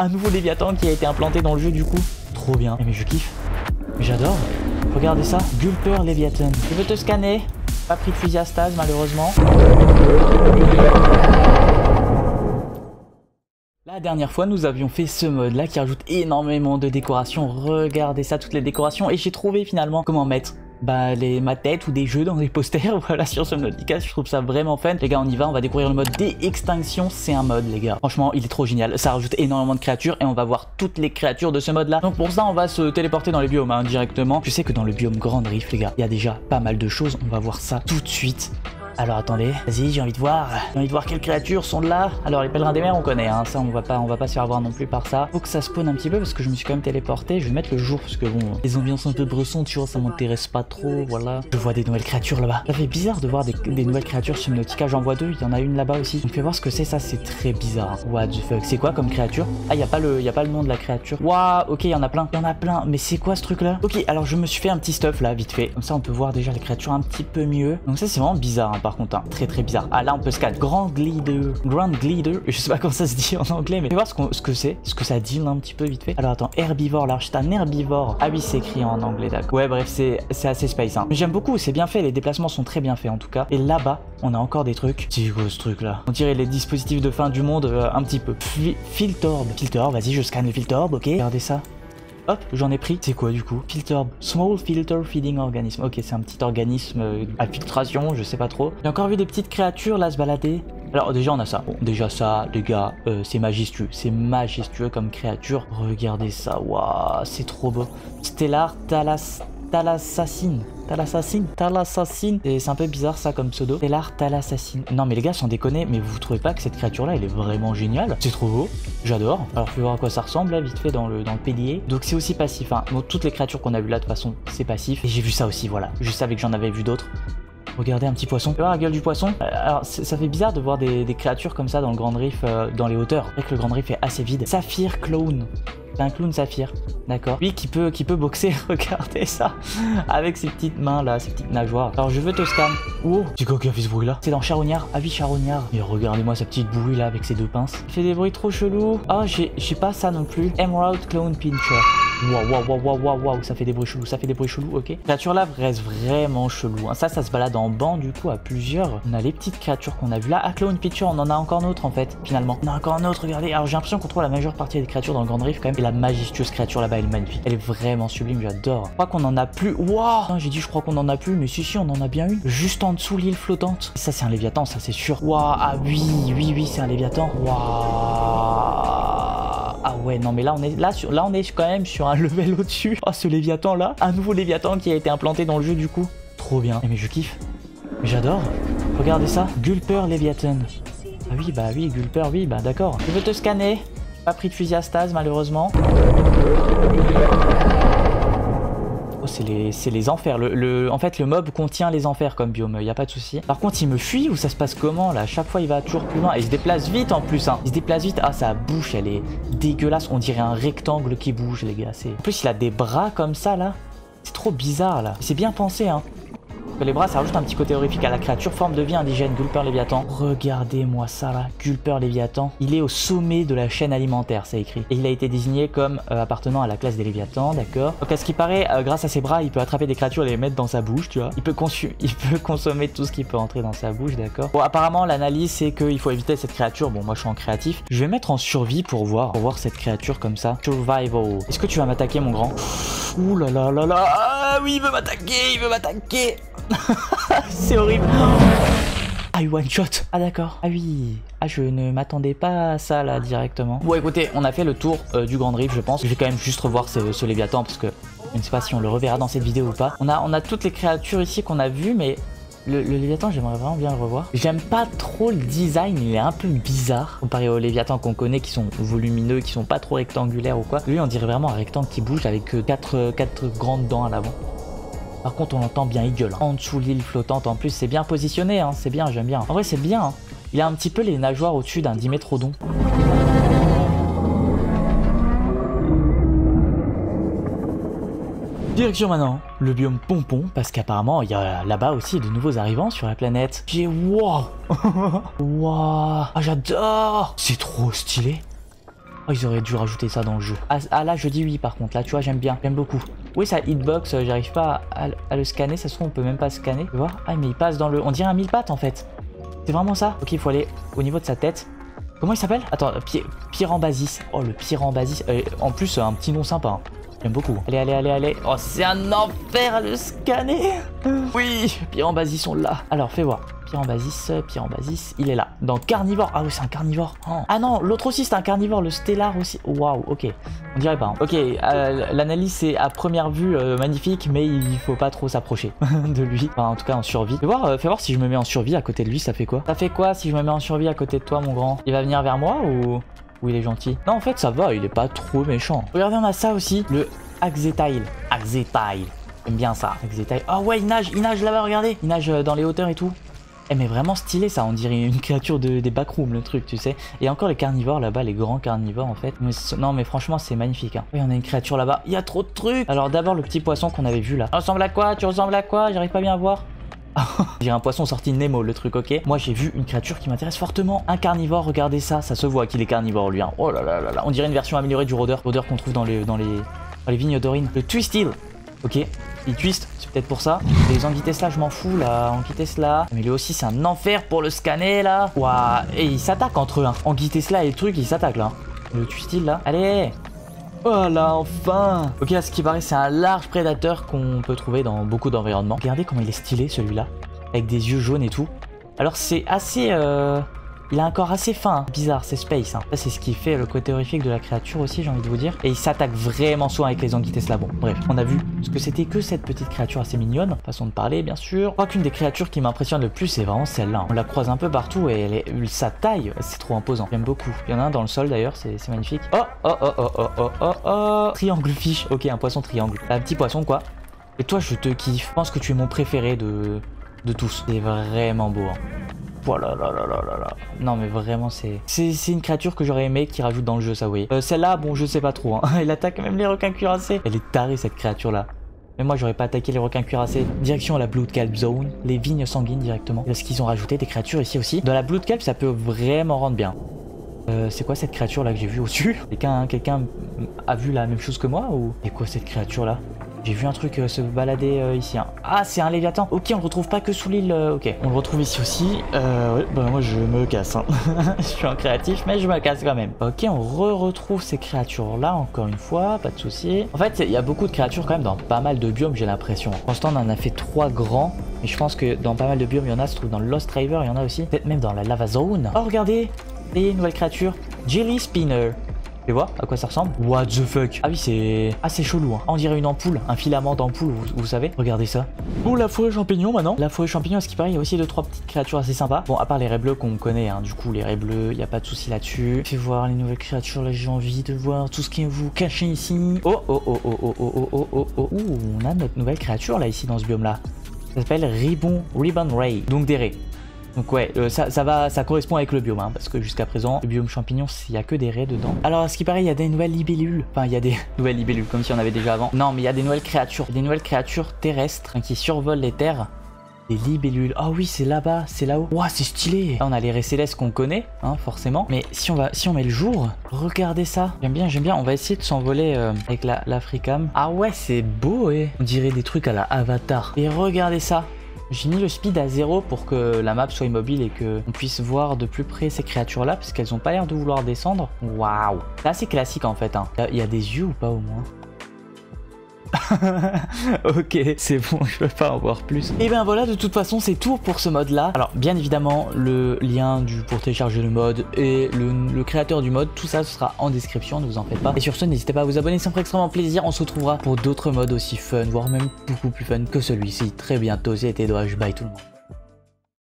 un nouveau Léviathan qui a été implanté dans le jeu du coup. Trop bien. Mais je kiffe. J'adore. Regardez ça. Gulper Leviathan. Je veux te scanner. Pas pris de fusil à stase malheureusement. La dernière fois nous avions fait ce mode là qui rajoute énormément de décorations. Regardez ça, toutes les décorations. Et j'ai trouvé finalement comment mettre ma tête ou des jeux dans des posters, voilà, sur Subnautica. Je trouve ça vraiment fun. Les gars, on y va, on va découvrir le mode DeExtinction. C'est un mode, les gars, franchement il est trop génial. Ça rajoute énormément de créatures et on va voir toutes les créatures de ce mode là. Donc pour ça on va se téléporter dans les biomes hein, directement. Je sais que dans le biome Grand Rift, les gars, il y a déjà pas mal de choses. On va voir ça tout de suite. Alors attendez, vas-y, j'ai envie de voir. J'ai envie de voir quelles créatures sont là. Alors les pèlerins des mers on connaît, hein. Ça on va pas se faire avoir non plus par ça. Faut que ça spawn un petit peu parce que je me suis quand même téléporté. Je vais mettre le jour parce que bon, les ambiances un peu bresson, tu vois, ça m'intéresse pas trop, voilà. Je vois des nouvelles créatures là-bas. Ça fait bizarre de voir des nouvelles créatures sur Subnautica. J'en vois deux, il y en a une là-bas aussi. On peut voir ce que c'est, ça c'est très bizarre. What the fuck, c'est quoi comme créature? Ah, y a pas le nom de la créature. Waouh, ok, il y en a plein, mais c'est quoi ce truc là? Ok, alors je me suis fait un petit stuff là, vite fait. Comme ça on peut voir déjà les créatures un petit peu mieux. Donc ça c'est vraiment bizarre hein. Par contre, hein, très très bizarre. Ah là on peut scan Grand Glider, je sais pas comment ça se dit en anglais, mais on va voir ce que ça dit là, un petit peu vite fait. Alors attends, herbivore, là c'est un herbivore. Ah oui, c'est écrit en anglais, d'accord. Ouais bref, c'est assez space hein. Mais j'aime beaucoup, c'est bien fait, les déplacements sont très bien faits en tout cas. Et là-bas, on a encore des trucs. C'est quoi ce truc là? On dirait les dispositifs de fin du monde un petit peu. Filthorb, vas-y, je scanne le Filthorb, ok. Regardez ça. Hop, j'en ai pris. C'est quoi du coup? Filthorb. Small Filter Feeding Organism. Ok, c'est un petit organisme à filtration, je sais pas trop. J'ai encore vu des petites créatures là se balader. Alors déjà on a ça. Bon, déjà ça, les gars, c'est majestueux. C'est majestueux comme créature. Regardez ça, waouh, c'est trop beau. Stellar Thalass. Thalassassin. C'est un peu bizarre ça comme pseudo. Stellar Thalassassine. Non mais les gars, sans déconner, mais vous trouvez pas que cette créature là elle est vraiment géniale? C'est trop beau, j'adore. Alors faut voir à quoi ça ressemble là vite fait dans le pédier. Donc c'est aussi passif hein. Bon, toutes les créatures qu'on a vues là de toute façon c'est passif. Et j'ai vu ça aussi, voilà. Je savais que j'en avais vu d'autres. Regardez un petit poisson. Tu vois la gueule du poisson? Alors ça fait bizarre de voir des créatures comme ça dans le Grand Rift, dans les hauteurs. C'est vrai que le Grand Rift est assez vide. Saphir Clown. Un clown saphir, d'accord. Lui qui peut boxer, regardez ça. Avec ses petites mains là, ses petites nageoires. Alors je veux te scan. Oh, c'est quoi qui a fait ce bruit là? C'est dans Charognard. Ah oui, Charognard. Mais regardez-moi sa petite bouille là avec ses deux pinces. Il fait des bruits trop chelous. Ah, j'ai pas ça non plus. Emerald Clown Pincher. Waouh, ça fait des bruits chelous, ok. La créature là reste vraiment chelou. Hein. Ça se balade en banc du coup à plusieurs. On a les petites créatures qu'on a vues là. Ah, Clown Pincher, on en a encore un autre en fait, finalement. On a encore un autre, regardez. Alors j'ai l'impression qu'on trouve la majeure partie des créatures dans le Grand Rift quand même. Et la majestueuse créature là-bas, elle est magnifique. Elle est vraiment sublime, j'adore. Je crois qu'on en a plus. Waouh, j'ai dit, je crois qu'on en a plus, mais si, on en a bien une. Juste en dessous, l'île flottante. Et ça, c'est un Léviathan, ça, c'est sûr. Waouh, ah oui, c'est un Léviathan. Waouh. Ah ouais, non mais là on est quand même sur un level au-dessus. Oh, ce Léviathan là, un nouveau Léviathan qui a été implanté dans le jeu du coup. Trop bien. Mais je kiffe. J'adore. Regardez ça, Gulper Leviathan. Ah oui, bah oui, Gulper, oui, bah d'accord. Je veux te scanner. Pas pris de fusil à stase malheureusement. C'est les enfers. En fait, le mob contient les enfers comme biome. Il n'y a pas de souci. Par contre, il me fuit ou ça se passe comment là? Chaque fois, il va toujours plus loin. Et il se déplace vite en plus. Hein. Il se déplace vite. Ah, sa bouche, elle est dégueulasse. On dirait un rectangle qui bouge, les gars. En plus, il a des bras comme ça là. C'est trop bizarre là. C'est bien pensé, hein. Les bras, ça rajoute un petit côté horrifique à la créature. Forme de vie indigène, Gulper Léviathan. Regardez-moi ça là, Gulper Léviathan. Il est au sommet de la chaîne alimentaire, c'est écrit. Et il a été désigné comme appartenant à la classe des Léviathans, d'accord. Donc à ce qui paraît, grâce à ses bras, il peut attraper des créatures et les mettre dans sa bouche, tu vois. Il peut consommer tout ce qui peut entrer dans sa bouche, d'accord. Bon, apparemment, l'analyse, c'est qu'il faut éviter cette créature. Bon, moi, je suis en créatif. Je vais mettre en survie pour voir cette créature comme ça. Survival. Est-ce que tu vas m'attaquer, mon grand? Ouh là là là là. Ah oui, il veut m'attaquer. C'est horrible. Ah, one shot. Ah d'accord. Ah oui. Ah, je ne m'attendais pas à ça là directement. Bon, écoutez, on a fait le tour du Grand Rift, je pense. Je vais quand même juste revoir ce Léviathan parce que je ne sais pas si on le reverra dans cette vidéo ou pas. On a toutes les créatures ici qu'on a vues, mais le Léviathan, j'aimerais vraiment bien le revoir. J'aime pas trop le design, il est un peu bizarre comparé aux Léviathans qu'on connaît, qui sont volumineux, qui sont pas trop rectangulaires ou quoi. Lui, on dirait vraiment un rectangle qui bouge avec quatre grandes dents à l'avant. Par contre, on l'entend bien, il gueule. En dessous, l'île flottante, en plus, c'est bien positionné, hein. C'est bien, j'aime bien. En vrai, c'est bien. Hein. Il a un petit peu les nageoires au-dessus d'un dimétrodon. Direction maintenant le biome Pompon, parce qu'apparemment il y a là-bas aussi de nouveaux arrivants sur la planète. J'ai wow. Waouh. Ah, j'adore. C'est trop stylé. Oh, ils auraient dû rajouter ça dans le jeu. Ah là je dis oui par contre, là tu vois j'aime bien, j'aime beaucoup. Oui ça hitbox, j'arrive pas à le scanner, ça se trouve on peut même pas scanner. Tu vois? Ah mais il passe dans le... On dirait un mille pattes en fait. C'est vraiment ça. Ok, il faut aller au niveau de sa tête. Comment il s'appelle? Attends, Pyrenbasis. Oh le Pyrenbasis, en plus un petit nom sympa. Hein. J'aime beaucoup. Allez, allez, allez, allez. Oh, c'est un enfer à le scanner. Oui, Pyrenbasis, on l'a. Alors, fais voir. Pyrenbasis, Pyrenbasis, il est là. Dans Carnivore. Ah oui, c'est un carnivore. Oh. Ah non, l'autre aussi, c'est un carnivore. Le Stellar aussi. Waouh, ok. On dirait pas. Hein. Ok, l'analyse, c'est à première vue magnifique, mais il faut pas trop s'approcher de lui. Enfin, en tout cas, en survie. Fais voir si je me mets en survie à côté de lui, ça fait quoi? Ça fait quoi si je me mets en survie à côté de toi, mon grand? Il va venir vers moi ou... Où il est gentil. Non, en fait, ça va, il est pas trop méchant. Regardez, on a ça aussi, le Axetail. Axetail. J'aime bien ça. Axetail. Oh ouais, il nage là-bas, regardez. Il nage dans les hauteurs et tout. Eh, mais vraiment stylé ça, on dirait une créature des backrooms, le truc, tu sais. Et encore les carnivores là-bas, les grands carnivores en fait. Mais non, mais franchement, c'est magnifique. Hein. Oui, on a une créature là-bas. Il y a trop de trucs. Alors d'abord, le petit poisson qu'on avait vu là. Ressemble à quoi? Tu ressembles à quoi? J'arrive pas bien à voir. J'ai un poisson sorti de Nemo, le truc, ok. Moi, j'ai vu une créature qui m'intéresse fortement. Un carnivore, regardez ça. Ça se voit qu'il est carnivore, lui. Hein. Oh là là là là. On dirait une version améliorée du rôdeur. Rôdeur qu'on trouve dans les vignes d'Orine. Le Twisted. Ok. Il twist. C'est peut-être pour ça. Les Anguitesla, je m'en fous, là. Anguitesla. Mais lui aussi, c'est un enfer pour le scanner, là. Waouh. Et ils s'attaquent entre eux. Hein. Anguitesla et le truc, ils s'attaquent, là. Le Twisted, là. Allez. Oh là, enfin! Ok, à ce qui paraît, c'est un large prédateur qu'on peut trouver dans beaucoup d'environnements. Regardez comment il est stylé, celui-là. Avec des yeux jaunes et tout. Alors, c'est assez... Il a un corps assez fin. Hein. Bizarre, c'est space. Hein. C'est ce qui fait le côté horrifique de la créature aussi, j'ai envie de vous dire. Et il s'attaque vraiment souvent avec les Anguitesla. Bon, bref, on a vu ce que c'était que cette petite créature assez mignonne. Façon de parler, bien sûr. Je crois qu'une des créatures qui m'impressionne le plus, c'est vraiment celle-là. Hein. On la croise un peu partout et sa taille, c'est trop imposant. J'aime beaucoup. Il y en a un dans le sol d'ailleurs, c'est magnifique. Oh, oh, oh, oh, oh, oh, oh, oh. Triangle fish. Ok, un poisson triangle. Un petit poisson, quoi. Et toi, je te kiffe. Je pense que tu es mon préféré de tous. C'est vraiment beau. Hein. Oh là là là là là là. Non mais vraiment c'est une créature que j'aurais aimé qui rajoute dans le jeu ça oui. Celle-là bon je sais pas trop hein. Elle attaque même les requins cuirassés. Elle est tarée cette créature là. Mais moi j'aurais pas attaqué les requins cuirassés. Direction à la Blood Kelp Zone. Les vignes sanguines directement. Parce qu'ils ont rajouté des créatures ici aussi. Dans la Blood Kelp ça peut vraiment rendre bien. C'est quoi cette créature là que j'ai vue au-dessus? Quelqu'un a vu la même chose que moi ou... C'est quoi cette créature là? J'ai vu un truc se balader ici. Hein. Ah, c'est un Léviathan. Ok, on le retrouve pas que sous l'île. Ok, on le retrouve ici aussi. Ouais, bah moi je me casse. Hein. Je suis un créatif, mais je me casse quand même. Ok, on retrouve ces créatures-là encore une fois. Pas de souci. En fait, il y a beaucoup de créatures quand même dans pas mal de biomes, j'ai l'impression. Pour l'instant, on en a fait 3 grands. Mais je pense que dans pas mal de biomes, il y en a. Ça se trouve dans le Lost River, il y en a aussi. Peut-être même dans la Lava Zone. Oh, regardez. Et une nouvelle créature. Jelly Spinner. Tu vois à quoi ça ressemble? What the fuck? Ah oui, c'est assez chelou. Hein. On dirait une ampoule, un filament d'ampoule, vous savez. Regardez ça. Bon, la forêt champignon maintenant. La forêt champignon, à ce qui paraît, il y a aussi 2-3 petites créatures assez sympas. Bon, à part les raies bleues qu'on connaît, hein. Du coup, les raies bleues, il n'y a pas de souci là-dessus. Fais voir les nouvelles créatures, là, j'ai envie de voir tout ce qui vous cache ici. Oh, oh, oh, oh, oh, oh, oh, oh, oh, ouh, on a notre nouvelle créature, là, ici, dans ce biome-là. Ça s'appelle Ribbon Ray, donc des raies. Donc ouais, ça correspond avec le biome, hein, parce que jusqu'à présent, le biome champignon, il n'y a que des raies dedans. Alors, à ce qui paraît, il y a des nouvelles libellules. Enfin, il y a des nouvelles libellules, comme si on avait déjà avant. Non, mais il y a des nouvelles créatures. Des nouvelles créatures terrestres hein, qui survolent les terres. Des libellules. Ah oui, c'est là-bas, c'est là-haut. Ouah, c'est stylé. Là, on a les raies célestes qu'on connaît, hein, forcément. Mais si on met le jour, regardez ça. J'aime bien, j'aime bien. On va essayer de s'envoler avec la Freecam. Ah ouais, c'est beau, eh. On dirait des trucs à la Avatar. Et regardez ça. J'ai mis le speed à 0 pour que la map soit immobile et qu'on puisse voir de plus près ces créatures-là, parce qu'elles n'ont pas l'air de vouloir descendre. Waouh! C'est assez classique en fait. Hein. Il y a des yeux ou pas au moins? Ok, c'est bon, je peux pas en voir plus. Et ben voilà, de toute façon, c'est tout pour ce mode là. Alors, bien évidemment, le lien pour télécharger le mode et le créateur du mode, tout ça ce sera en description, ne vous en faites pas. Et sur ce, n'hésitez pas à vous abonner, ça me ferait extrêmement plaisir. On se retrouvera pour d'autres modes aussi fun, voire même beaucoup plus fun que celui-ci. Très bientôt, c'était Dwash, bye tout le monde.